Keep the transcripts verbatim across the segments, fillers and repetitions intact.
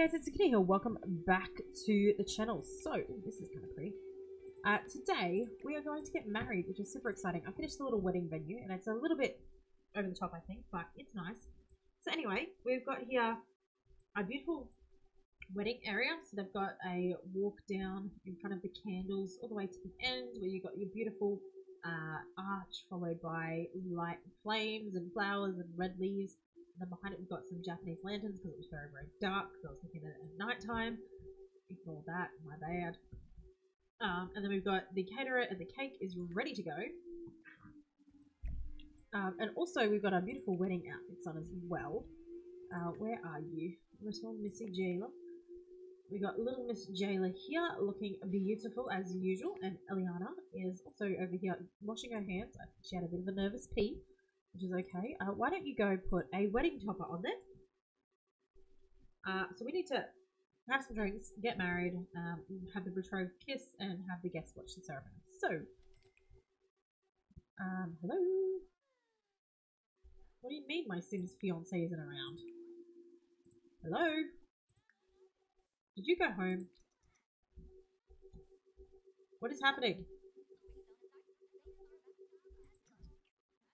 guys, it's Akinea here. Welcome back to the channel. So, this is kind of pretty. Uh, today, we are going to get married, which is super exciting. I finished the little wedding venue, and it's a little bit over the top, I think, but it's nice. So anyway, we've got here a beautiful wedding area. So they've got a walk down in front of the candles all the way to the end, where you've got your beautiful uh, arch followed by light flames and flowers and red leaves. And then behind it, we've got some Japanese lanterns because it was very, very dark because I was looking at it at night time. Ignore that, my bad. Um, and then we've got the caterer, and the cake is ready to go. Um, and also, we've got our beautiful wedding outfits on as well. Uh, where are you? Little Missy Jayla. We got little Miss Jayla here looking beautiful as usual. And Eliana is also over here washing her hands. I think she had a bit of a nervous pee, which is okay. Uh, why don't you go put a wedding topper on there? Uh, so we need to have some drinks, get married, um, have the betrothed kiss, and have the guests watch the ceremony. So, um, hello? What do you mean my Sims fiance isn't around? Hello? Did you go home? What is happening?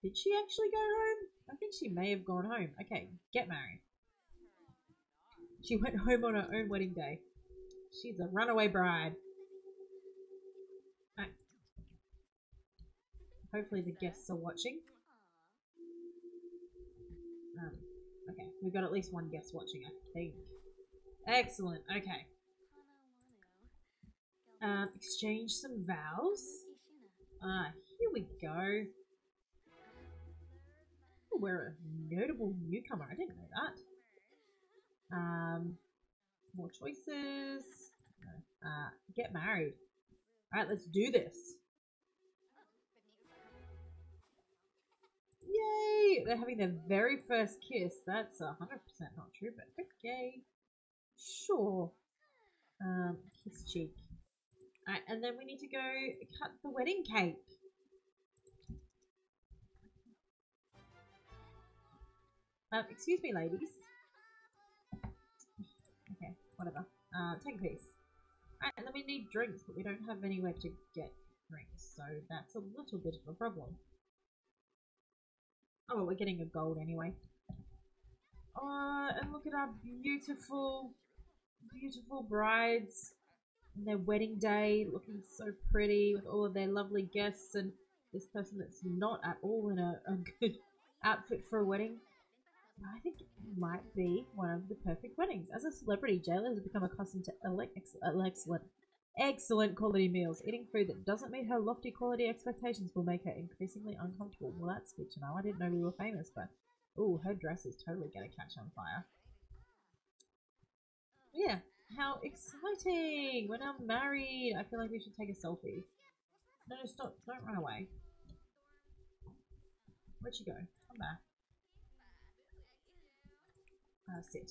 Did she actually go home? I think she may have gone home. Okay, get married. She went home on her own wedding day. She's a runaway bride. Right. Hopefully the guests are watching. Um, okay, we've got at least one guest watching, I think. Excellent, okay. Um, exchange some vows. Ah, here we go. We're a notable newcomer. I didn't know that. Um, more choices. Uh, get married. All right, let's do this. Yay! They're having their very first kiss. That's one hundred percent not true, but okay. Sure. Um, kiss cheek. All right, and then we need to go cut the wedding cake. Um, excuse me, ladies. Okay, whatever. Uh, take a piece. Alright, and then we need drinks, but we don't have anywhere to get drinks, so that's a little bit of a problem. Oh, well, we're getting a gold anyway. Oh, and look at our beautiful, beautiful brides and their wedding day, looking so pretty with all of their lovely guests and this person that's not at all in a, a good outfit for a wedding. I think it might be one of the perfect weddings. As a celebrity, Jayla has become accustomed to excellent, excellent quality meals. Eating food that doesn't meet her lofty quality expectations will make her increasingly uncomfortable. Well, that's good to know. I didn't know we were famous, but... ooh, her dress is totally going to catch on fire. Yeah, how exciting! We're now married! I feel like we should take a selfie. No, no, stop. Don't run away. Where'd she go? Come back. Uh, sit.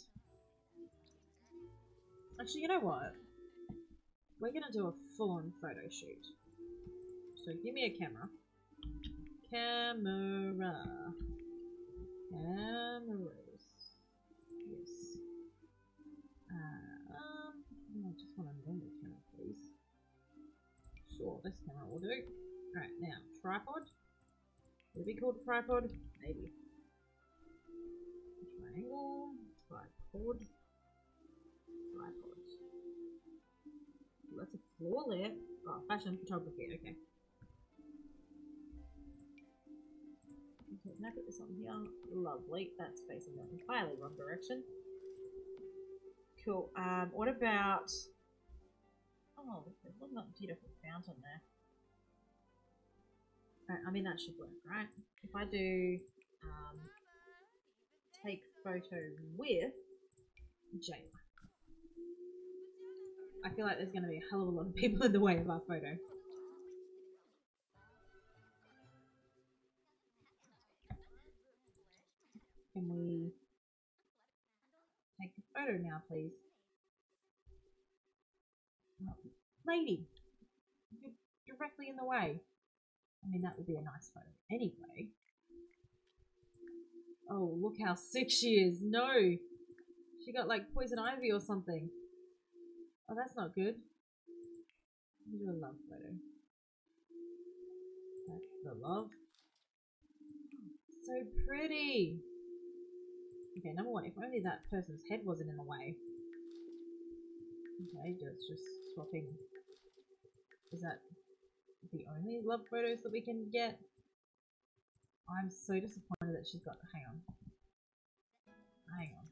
Actually, you know what? We're gonna do a full-on photo shoot. So give me a camera. Camera. Cameras. Yes. Uh, um, I just want a normal camera, please. Sure, this camera will do. Alright, now, tripod. Would it be called a tripod? Maybe. Triangle. Tripod. Tripod. Well, that's a floor there. Oh, fashion photography, okay. Okay, can I put this on here? Lovely. That's facing the entirely wrong direction. Cool. Um, what about... oh, there's one beautiful fountain there. Right, I mean, that should work, right? If I do... Um, take photo with Jayla. I feel like there's going to be a hell of a lot of people in the way of our photo. Can we take the photo now, please? Lady, you're directly in the way. I mean, that would be a nice photo anyway. Oh, look how sick she is. No. She got like poison ivy or something. Oh, that's not good. I'll do a love letter. That's the love. So pretty! Okay, number one, if only that person's head wasn't in the way. Okay, just, just swapping. Is that the only love photos that we can get? I'm so disappointed that she's got... Hang on. Hang on.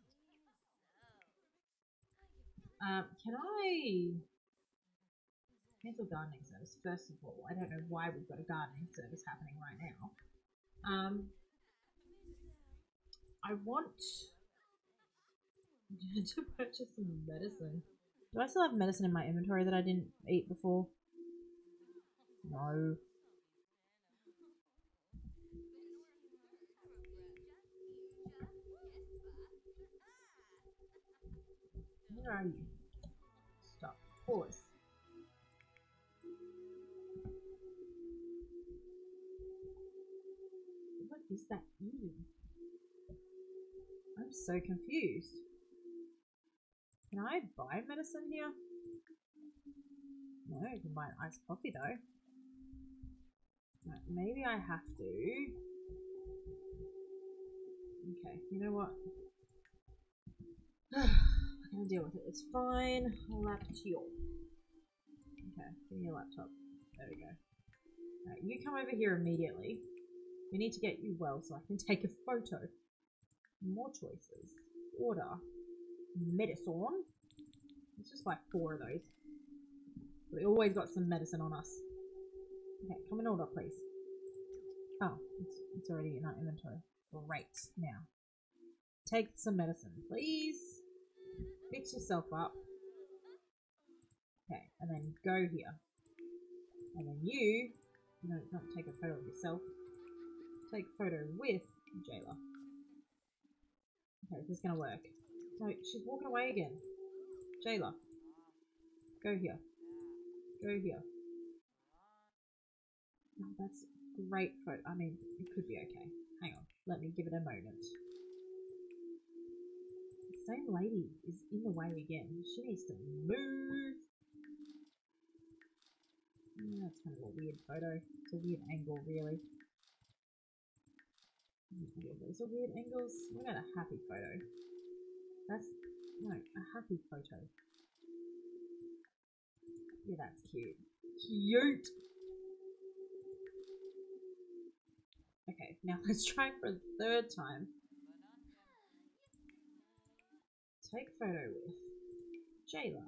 Um, can I... Cancel gardening service, first of all. I don't know why we've got a gardening service happening right now. Um... I want to purchase some medicine. Do I still have medicine in my inventory that I didn't eat before? No. Where are you? Stop. Pause. What is that eating? I'm so confused. Can I buy medicine here? No, I can buy an iced coffee though. Right, maybe I have to. Okay, you know what? I'm gonna deal with it. It's fine. Laptop. Okay, give me a laptop. There we go. Right, you come over here immediately. We need to get you well so I can take a photo. More choices. Order. Medicine. It's just like four of those. We always got some medicine on us. Okay, come and order, please. Oh, it's, it's already in our inventory. Great. Now, take some medicine, please. Fix yourself up. Okay, and then go here. And then you, no, don't take a photo of yourself. Take a photo with Jayla. Okay, this is gonna work. No, she's walking away again. Jayla. Go here. Go here. Oh, that's great photo. I mean, it could be okay. Hang on. Let me give it a moment. The same lady is in the way again. She needs to move. Oh, that's kind of a weird photo. It's a weird angle, really. Those are weird angles. We're not a happy photo. That's no, a happy photo. Yeah, that's cute. Cute. Okay, now let's try for a third time. Take photo with Jayla.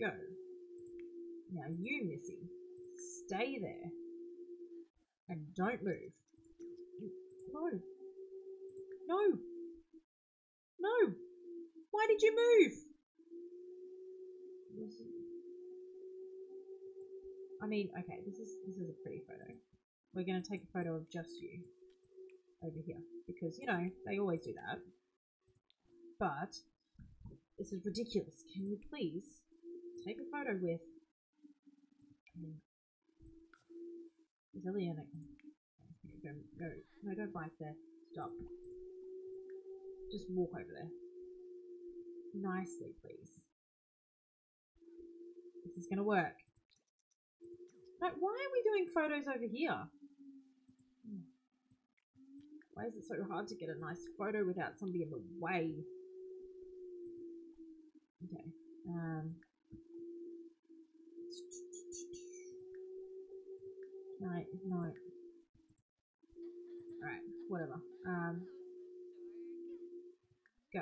Go. Now you, Missy, stay there and don't move. No. No. No. Why did you move? I mean, okay, this is this is a pretty photo. We're gonna take a photo of just you over here because you know they always do that. But this is ridiculous. Can you please take a photo with um, is Eliana? Go, go, no, don't bite there. Stop. Just walk over there. Nicely, please. This is gonna work. Like, why are we doing photos over here? Why is it so hard to get a nice photo without somebody in the way? Okay. Um. No, no. Alright, whatever. Um, go.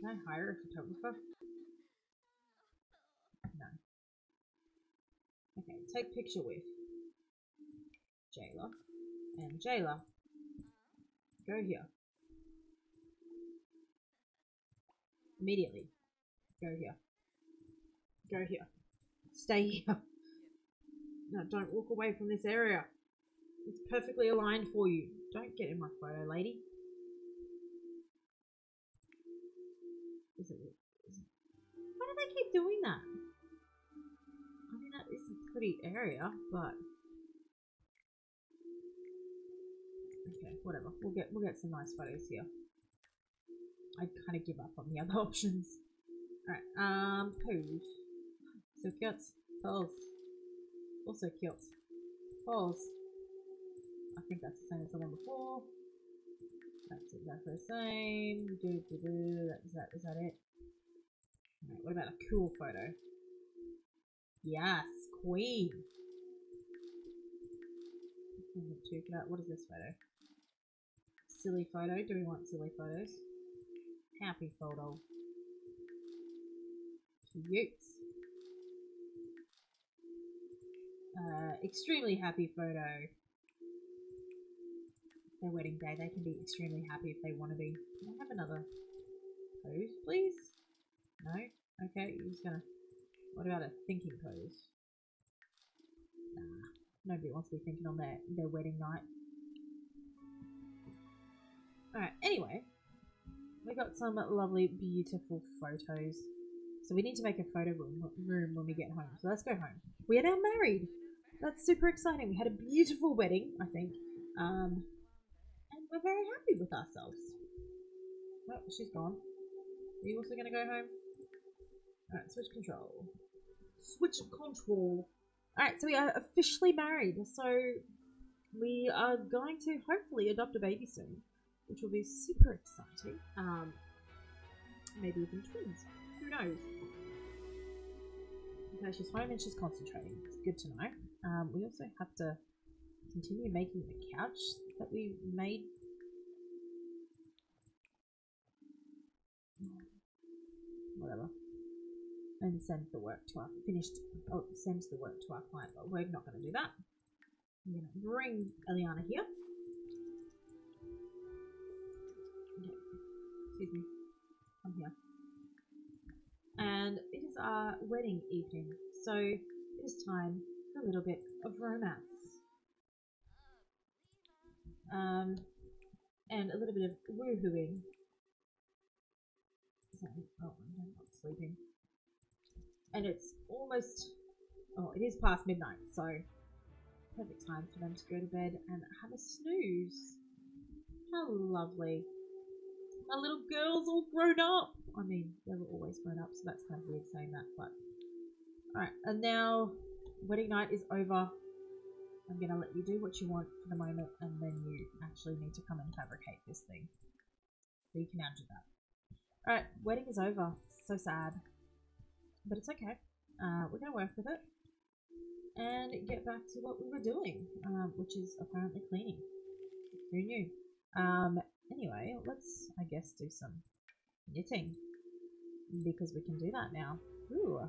Can I hire a photographer? No. Okay, take picture with Jayla. And Jayla, go here. Immediately. Go here. Go here. Stay here. No, don't walk away from this area. It's perfectly aligned for you. Don't get in my photo, lady. Is it, is it, why do they keep doing that? I mean, that is a pretty area, but... Okay. whatever. We'll get we'll get some nice photos here. I kind of give up on the other options. All right. Um, pose. So cute. Pose. Also cute. Pose. I think that's the same as the one before. That's exactly the same. Do do do. That is that. Is that it? All right. What about a cool photo? Yes, queen. What is this photo? Silly photo. Do we want silly photos? Happy photo. Cute. Uh, extremely happy photo. It's their wedding day. They can be extremely happy if they want to be. Can I have another pose, please? No? Okay, you're just gonna. What about a thinking pose? Nah. Nobody wants to be thinking on their, their wedding night. Alright, anyway. We got some lovely, beautiful photos. So we need to make a photo room, room when we get home. So let's go home. We are now married. That's super exciting. We had a beautiful wedding, I think. Um, and we're very happy with ourselves. Oh, she's gone. Are you also going to go home? Alright, switch control. Switch control. Alright, so we are officially married, so we are going to hopefully adopt a baby soon, which will be super exciting. Um, maybe even twins, who knows? Okay, she's home and she's concentrating, it's good to know. Um, we also have to continue making the couch that we made. Whatever. And send the work to our finished. Oh, sends the work to our client, but we're not going to do that. I'm going to bring Eliana here. Okay. Excuse me. I'm here. And it is our wedding evening, so it is time for a little bit of romance. Um, and a little bit of woohooing. So, oh, I'm not sleeping. And it's almost, oh, it is past midnight, so perfect time for them to go to bed and have a snooze. How lovely. Our little girl's all grown up. I mean, they were always grown up, so that's kind of weird saying that, but. Alright, and now wedding night is over. I'm going to let you do what you want for the moment, and then you actually need to come and fabricate this thing. So you can now do that. Alright, wedding is over. So sad. But it's okay. Uh, we're going to work with it and get back to what we were doing, um, which is apparently cleaning. Who knew? Um, anyway, let's, I guess, do some knitting because we can do that now. Ooh,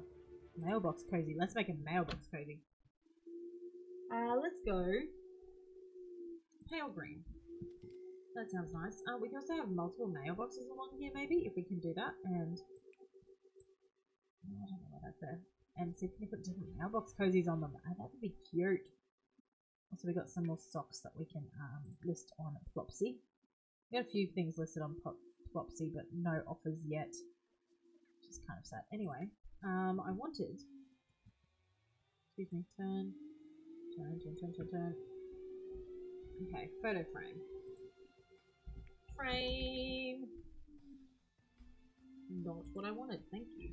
mailbox cozy. Let's make a mailbox cozy. Uh, let's go pale green. That sounds nice. Uh, we can also have multiple mailboxes along here, maybe, if we can do that. And I don't know why that's there. And see if we can put different mailbox cozies on them. Oh, that would be cute. Also, we got some more socks that we can um, list on Plopsy. We got a few things listed on Plopsy, but no offers yet. Which is kind of sad. Anyway, um, I wanted. Excuse me. Turn. Turn, turn, turn, turn, turn. Okay, photo frame. Frame. Not what I wanted, thank you.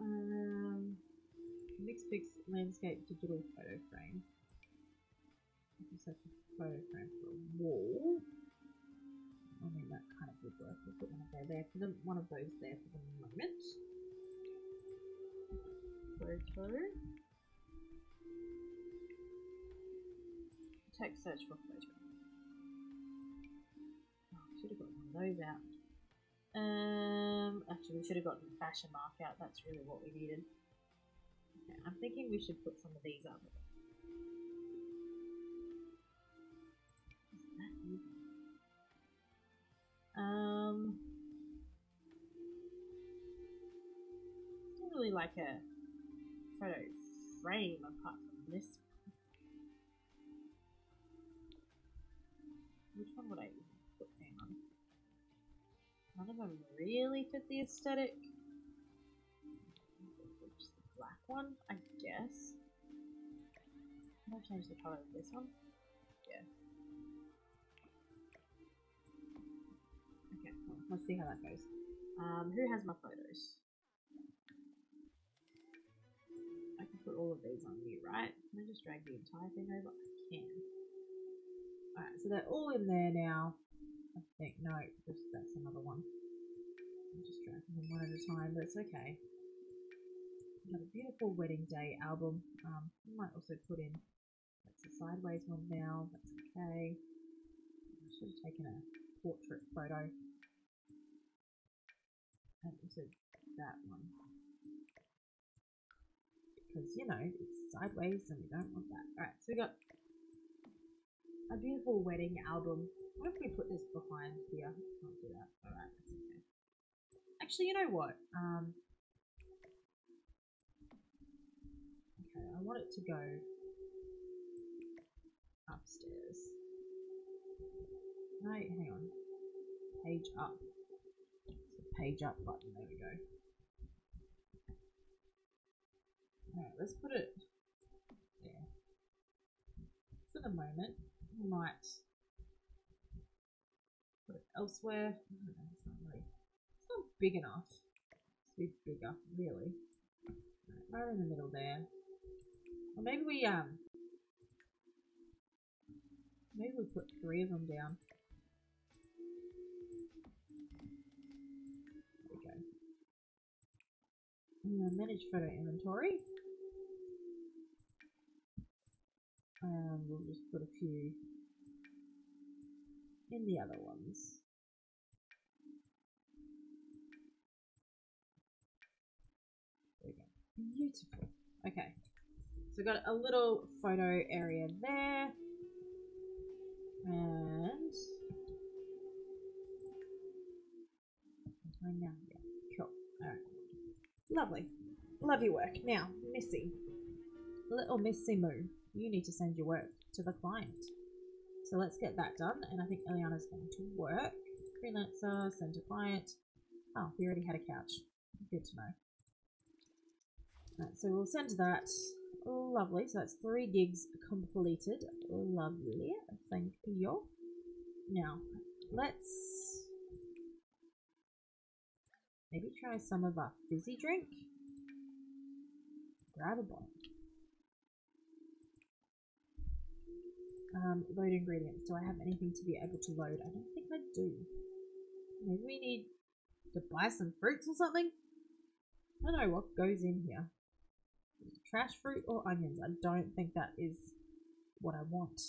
Um, Mixpix landscape digital photo frame. I just have a photo frame for a wall. I mean, that kind of would work. We'll put one of those there for the one of those there for the moment. Photo. Text search for photo. Oh, I should have got one of those out. Um, actually, we should have gotten a fashion mark out. That's really what we needed. Okay, I'm thinking we should put some of these up. Isn't that easy? Um, I don't really like a photo frame apart from this one. Which one would I use? None of them really fit the aesthetic. Just the black one, I guess. Can I change the colour of this one? Yeah. let's see how that goes. Um, who has my photos? I can put all of these on you, right? Can I just drag the entire thing over? I can. Alright, so they're all in there now. I think, no, just that's another one. I'm just dragging them one at a time, but it's okay. We've got a beautiful wedding day album. Um, I might also put in, that's a sideways one now, that's okay. I should have taken a portrait photo. And also that one. Because, you know, it's sideways and we don't want that. Alright, so we got a beautiful wedding album. What if we put this behind here? Can't do that. Alright, that's okay. Actually, you know what? Um, okay, I want it to go upstairs. No, hang on. Page up. It's the page up button. There we go. Alright, let's put it there. For the moment, we might put it elsewhere. I don't know, it's not really, it's not big enough to be bigger, really. Right, right in the middle there. Or maybe we um, maybe we put three of them down. There we go. And then manage photo inventory. Um, we'll just put a few in the other ones. There we go. Beautiful. Okay. So we've got a little photo area there. And now, yeah, cool. Alright. Lovely. Love your work. Now, Missy. Little Missy Moo. You need to send your work to the client. So let's get that done, and I think Eliana's going to work. Freelancer, send to client. Oh, he already had a couch. Good to know. Right, so we'll send that. Lovely. So that's three gigs completed. Lovely. Thank you. Now, let's maybe try some of our fizzy drink. Grab a bottle. Um, load ingredients. Do I have anything to be able to load? I don't think I do. Maybe we need to buy some fruits or something? I don't know what goes in here. Trash fruit or onions? I don't think that is what I want.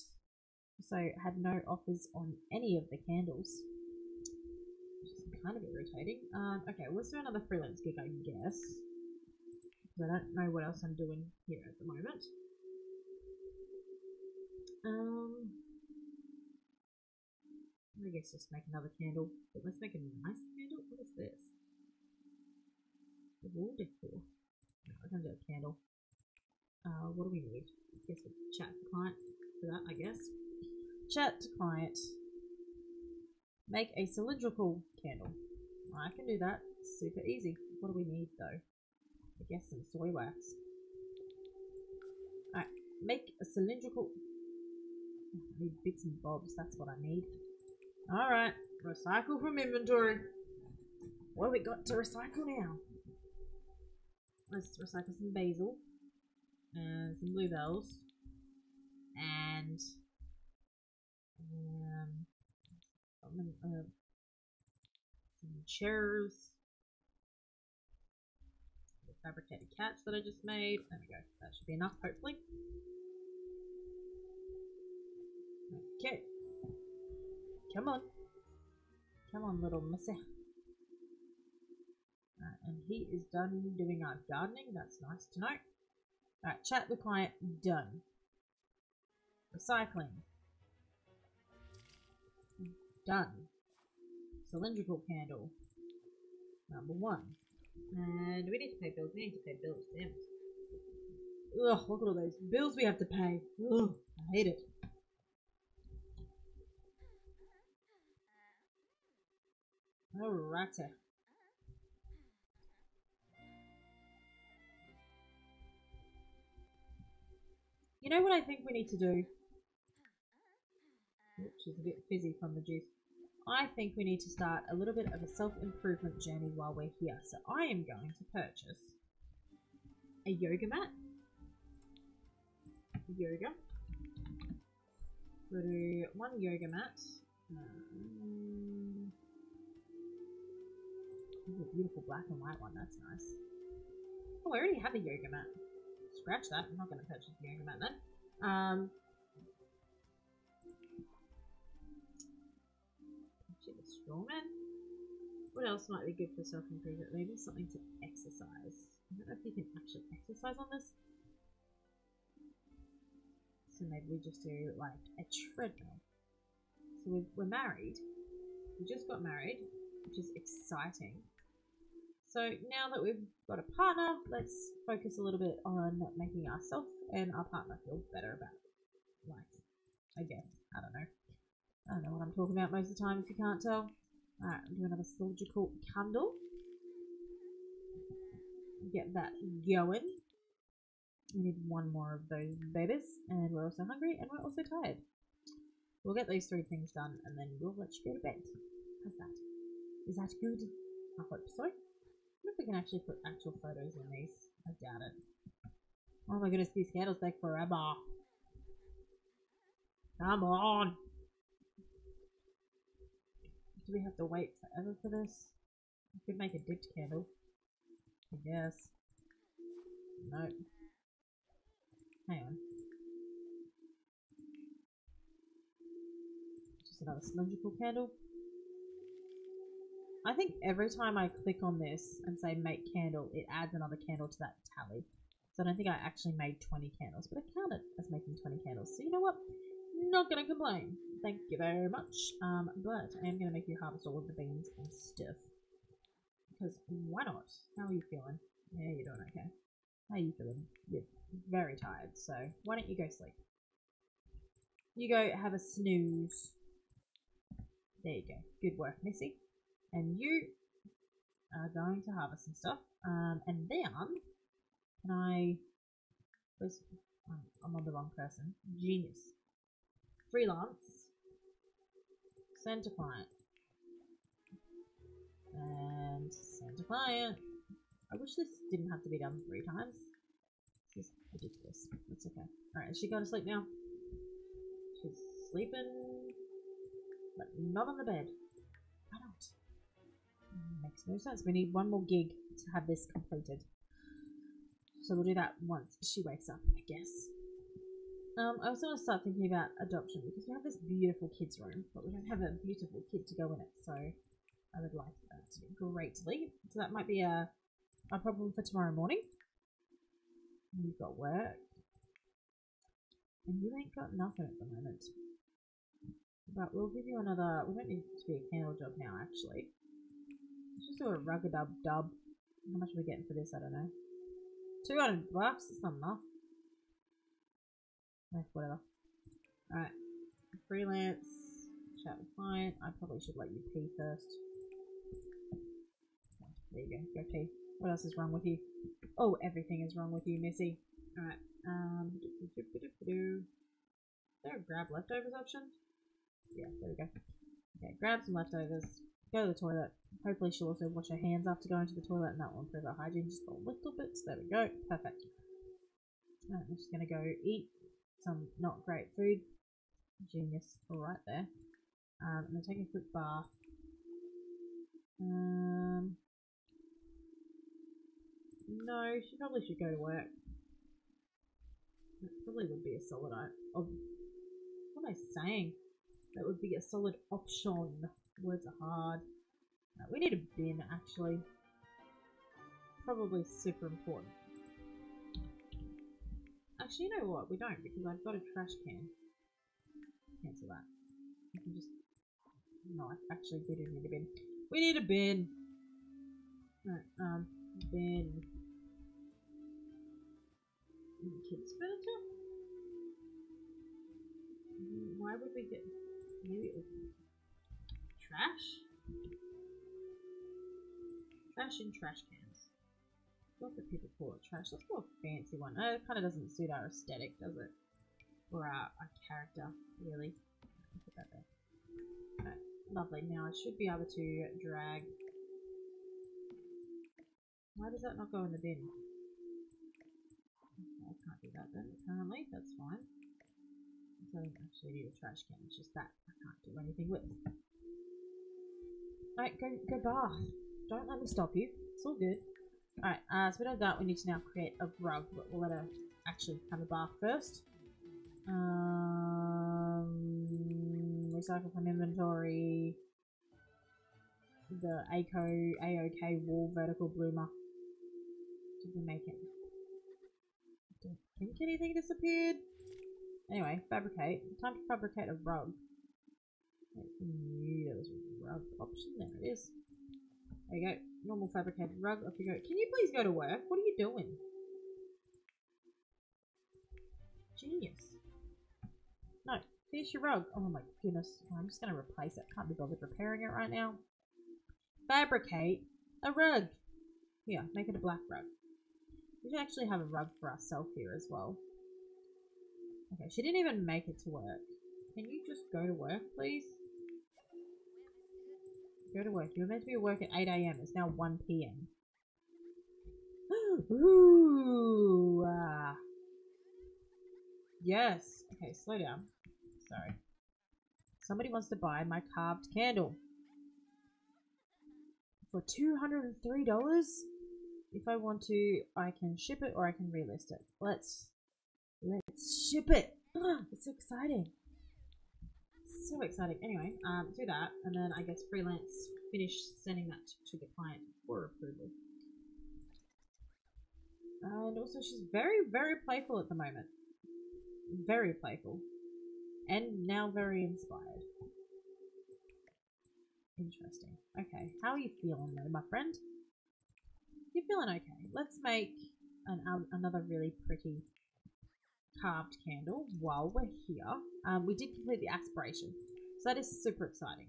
So I had no offers on any of the candles. Which is kind of irritating. Um, okay, let's do another freelance gig, I guess. Because I don't know what else I'm doing here at the moment. Um, I guess just make another candle, but let's make a nice candle. What is this? The wall decor. No, I can't do a candle. Uh, what do we need? I guess we we'll chat to client for that, I guess. Chat to client. Make a cylindrical candle. I can do that. Super easy. What do we need though? I guess some soy wax. Alright, make a cylindrical. I need bits and bobs, that's what I need. Alright, recycle from inventory. What have we got to recycle now? Let's recycle some basil. And some bluebells. And... Um, some, uh, some chairs. The fabricated couch that I just made. There we go, that should be enough, hopefully. Okay. Come on. Come on, little missy. Alright, and he is done doing our gardening. That's nice to know. Alright, chat with client. Done. Recycling. Done. Cylindrical candle. Number one. And we need to pay bills. We need to pay bills. Damn. Ugh, look at all those bills we have to pay. Ugh, I hate it. Alrighty. You know what I think we need to do? Oops, she's a bit fizzy from the juice. I think we need to start a little bit of a self-improvement journey while we're here. So I am going to purchase a yoga mat. Yoga. We'll do one yoga mat. Um, ooh, a beautiful black and white one, that's nice. Oh, I already have a yoga mat. Scratch that, I'm not going to purchase the yoga mat then. Um, Strawman. What else might be good for self-improvement? Maybe something to exercise. I don't know if you can actually exercise on this. So maybe we just do like a treadmill. So we've, we're married. We just got married, which is exciting. So now that we've got a partner, let's focus a little bit on making ourselves and our partner feel better about life, I guess. I don't know. I don't know what I'm talking about most of the time if you can't tell. Alright, we'll do another surgical candle. Get that going. We need one more of those babies. And we're also hungry and we're also tired. We'll get these three things done and then we'll let you go to bed. How's that? Is that good? I hope so. I wonder if we can actually put actual photos in these. I doubt it. Oh my goodness, these candles take forever. Come on! Do we have to wait forever for this? I could make a dipped candle. I guess. No. Hang on. Just another cylindrical candle. I think every time I click on this and say make candle, it adds another candle to that tally. So I don't think I actually made twenty candles, but I count it as making twenty candles. So you know what? Not gonna complain. Thank you very much. Um, but I am gonna make you harvest all of the beans and stuff. Because why not? How are you feeling? Yeah, you're doing okay. How are you feeling? You're very tired, so why don't you go sleep? You go have a snooze. There you go. Good work, Missy. And you are going to harvest some stuff. Um, and then can I? Please, I'm on the wrong person. Genius. Freelance. Send to client. And send to client. I wish this didn't have to be done three times. This is ridiculous. That's okay. Alright, is she going to sleep now? She's sleeping. But not on the bed. Why not? Makes no sense. We need one more gig to have this completed. So we'll do that once she wakes up, I guess. Um, I also want to start thinking about adoption because we have this beautiful kids room, but we don't have a beautiful kid to go in it, so I would like that greatly. So that might be a, a problem for tomorrow morning. You've got work. And you ain't got nothing at the moment. But we'll give you another, we don't need it to be a candle job now actually. Let's just do a rug-a-dub-dub. How much are we getting for this? I don't know. two hundred bucks? That's not enough. Whatever. Alright. Freelance. Chat with client. I probably should let you pee first. There you go. Go pee. What else is wrong with you? Oh, everything is wrong with you, Missy. Alright. Um, is there a grab leftovers option? Yeah, there we go. Okay, grab some leftovers. Go to the toilet. Hopefully she'll also wash her hands after going to the toilet and that will improve her hygiene just a little bit. So there we go. Perfect. Alright, I'm just going to go eat. Some not great food. Genius. Alright there. Um, I'm going to take a quick bath. Um, no, she probably should go to work. That probably would be a solid... What am I saying? That would be a solid option. Words are hard. Uh, we need a bin, actually. Probably super important. Actually, you know what? We don't, because I've got a trash can. Cancel that. I can just... No, actually, we do need a bin. We need a bin! Alright, um, bin. Kids' furniture? Why would we get... Maybe... Trash? Trash in trash can. What do people call it? Trash? Let's call a fancy one. Oh, it kind of doesn't suit our aesthetic, does it? Or our, our character, really. Put that there. Alright, Lovely. Now I should be able to drag. Why does that not go in the bin? I can't do that then. Apparently, that's fine. It doesn't actually need a trash can. It's just that I can't do anything with. All right, go go bath. Don't let me stop you. It's all good. All right. Uh, so we don't that. We need to now create a rug, but we'll let her actually have a bath first. Um, recycle from inventory. The A C O A O K wall vertical bloomer. Did we make it? I don't think anything disappeared. Anyway, fabricate. Time to fabricate a rug. I knew there was a rug option. There it is. There you go. Normal fabricated rug. Off you go. Can you please go to work? What are you doing? Genius. No, finish your rug. Oh my goodness. Oh, I'm just going to replace it. I can't be bothered repairing it right now. Fabricate a rug. Yeah, make it a black rug. We should actually have a rug for ourselves here as well. Okay, she didn't even make it to work. Can you just go to work, please? Go to work. You were meant to be at work at eight A M It's now one P M Ooh. Uh, yes. Okay, slow down. Sorry. Somebody wants to buy my carved candle. For two hundred and three dollars? If I want to, I can ship it or I can relist it. Let's... Let's ship it! Oh, it's so exciting. So exciting. Anyway, um, do that, and then I guess freelance finish sending that to the client for approval. And also she's very, very playful at the moment. Very playful. And now very inspired. Interesting. Okay, how are you feeling though, my friend? You're feeling okay. Let's make an, um, another really pretty carved candle while we're here. Um, we did complete the aspiration, so that is super exciting.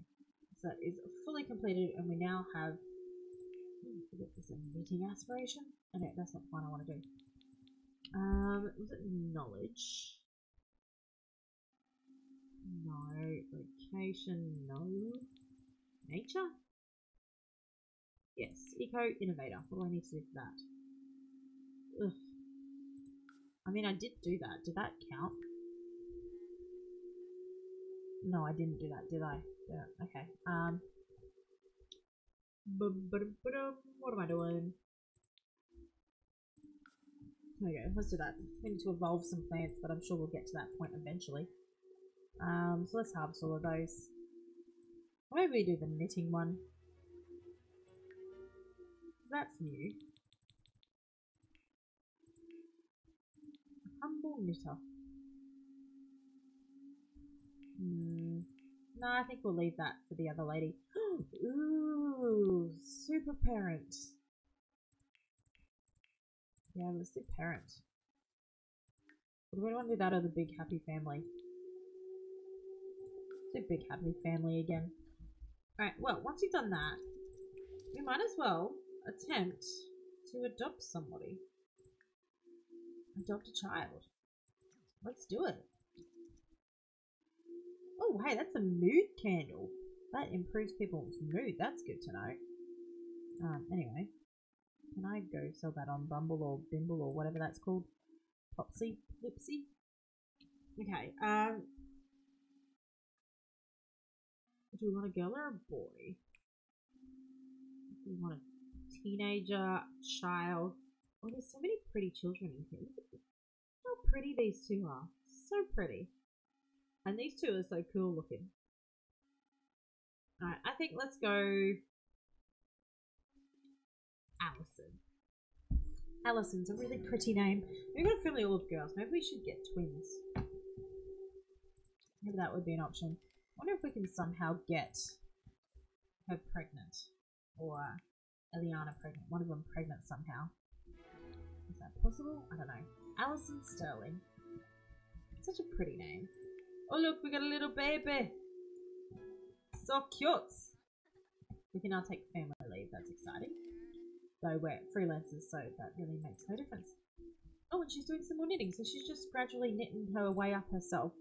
So that is fully completed, and we now have. Oh, I forget this is a knitting aspiration. Okay, that's not the one I want to do. Um, was it knowledge? No. Location? No. Nature? Yes. Eco innovator. What do I need to do for that? Ugh. I mean, I did do that. Did that count? No, I didn't do that, did I? Yeah. Okay. Um. What am I doing? There you go. Let's do that. We need to evolve some plants, but I'm sure we'll get to that point eventually. Um. So let's harvest all of those. Maybe do the knitting one. That's new. Humble knitter. Hmm. No, I think we'll leave that for the other lady. Ooh, super parent. Yeah, let's do parent. Do we want to do that or the big happy family? Let's do big happy family again. Alright, well, once you've done that, we might as well attempt to adopt somebody. Adopt a child. Let's do it. Oh, hey, that's a mood candle. That improves people's mood. That's good to know. Um, anyway, can I go sell that on Bumble or Bimble or whatever that's called? Plopsy? Plopsy? Okay, um... do we want a girl or a boy? Do we want a teenager, child? Oh, there's so many pretty children in here. Look at how pretty these two are. So pretty. And these two are so cool looking. Alright, I think let's go... Allison. Allison's a really pretty name. We've got a family all of girls. Maybe we should get twins. Maybe that would be an option. I wonder if we can somehow get her pregnant. Or Eliana pregnant. One of them pregnant somehow. Is that possible? I don't know. Alison Sterling. Such a pretty name. Oh look, we got a little baby. So cute. We can now take family leave. That's exciting. Though we're freelancers, so that really makes no difference. Oh, and she's doing some more knitting. So she's just gradually knitting her way up herself.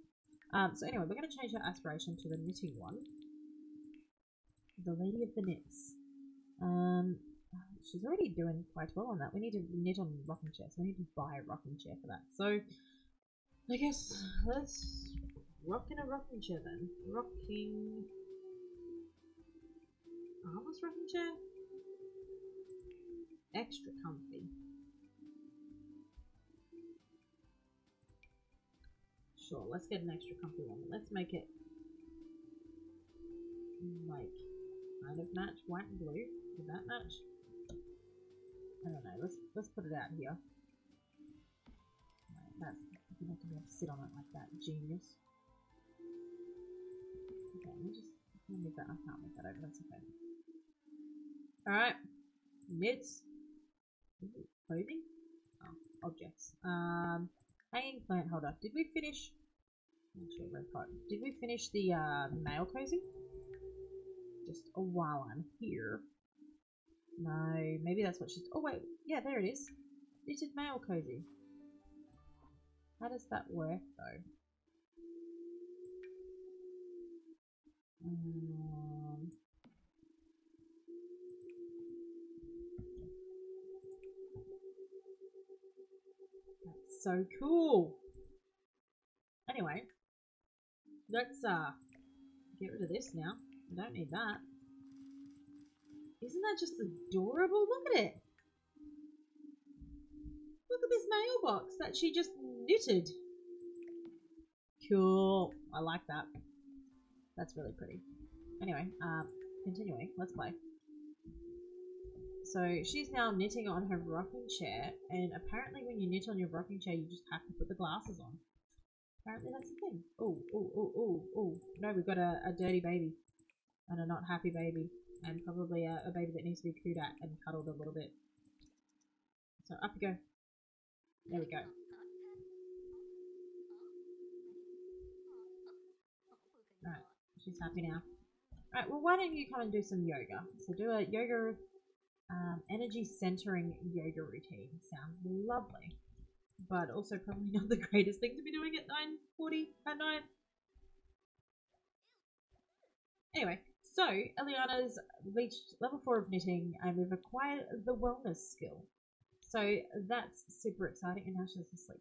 Um, so anyway, we're going to change her aspiration to the knitting one. the Lady of the Knits. Um, she's already doing quite well on that. We need to knit on rocking chairs. We need to buy a rocking chair for that. So, I guess let's rock in a rocking chair then. Rocking... Armless rocking chair? Extra comfy. Sure, let's get an extra comfy one. Let's make it like kind of match white and blue. Did that match? I don't know. Let's let's put it out here. Right, that's you're not gonna be able to sit on it like that, genius. Okay, let me just let me move that. I can't move that over. That's okay. All right, knits. Ooh, clothing. Oh, objects. Um, hanging plant holder. Did we finish? Actually, red cotton. Did we finish the uh, mail cozy? Just a while I'm here. No, maybe that's what she's. Oh wait, yeah, there it is. Knitted mail cozy. How does that work though? Um... That's so cool. Anyway, let's uh get rid of this now. I don't need that. Isn't that just adorable? Look at it. Look at this mailbox that she just knitted. Cool. I like that. That's really pretty. Anyway, um, continuing. Let's play. So she's now knitting on her rocking chair, and apparently when you knit on your rocking chair, you just have to put the glasses on. Apparently that's the thing. Oh, oh, oh, oh, oh. No, we've got a, a dirty baby. And a not happy baby, and probably a, a baby that needs to be cooed at and cuddled a little bit. So up you go. There we go. Alright, she's happy now. Alright, well why don't you come and do some yoga? So do a yoga, um, energy centering yoga routine. Sounds lovely. But also probably not the greatest thing to be doing at nine forty at night. Anyway. So, Eliana's reached level four of knitting and we've acquired the wellness skill. So, that's super exciting. And now she's just like,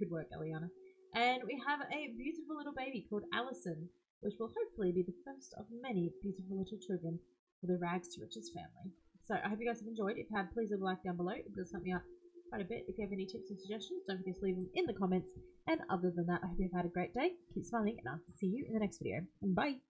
good work, Eliana. And we have a beautiful little baby called Allison, which will hopefully be the first of many beautiful little children for the Rags to Riches family. So, I hope you guys have enjoyed. If you had, please leave a like down below. It does help me out quite a bit. If you have any tips and suggestions, don't forget to leave them in the comments. And other than that, I hope you've had a great day. Keep smiling and I'll see you in the next video. Bye!